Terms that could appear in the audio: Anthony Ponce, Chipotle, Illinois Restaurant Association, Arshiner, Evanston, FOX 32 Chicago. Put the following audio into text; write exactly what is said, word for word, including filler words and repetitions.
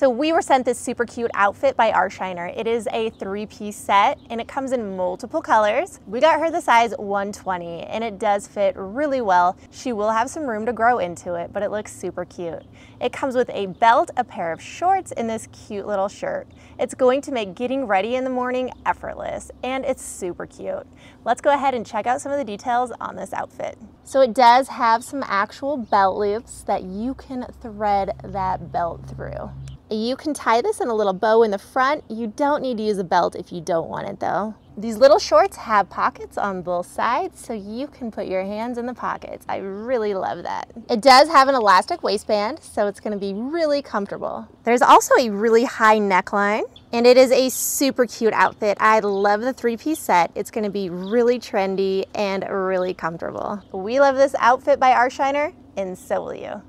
So we were sent this super cute outfit by Arshiner. It is a three-piece set and it comes in multiple colors. We got her the size one twenty and it does fit really well. She will have some room to grow into it, but it looks super cute. It comes with a belt, a pair of shorts, and this cute little shirt. It's going to make getting ready in the morning effortless and it's super cute. Let's go ahead and check out some of the details on this outfit. So it does have some actual belt loops that you can thread that belt through. You can tie this in a little bow in the front. You don't need to use a belt if you don't want it though. These little shorts have pockets on both sides so you can put your hands in the pockets. I really love that. It does have an elastic waistband so it's going to be really comfortable. There's also a really high neckline and it is a super cute outfit. I love the three-piece set. It's going to be really trendy and really comfortable. We love this outfit by Arshiner and so will you.